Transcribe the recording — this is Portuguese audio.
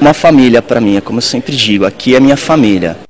uma família para mim, como eu sempre digo, aqui é minha família.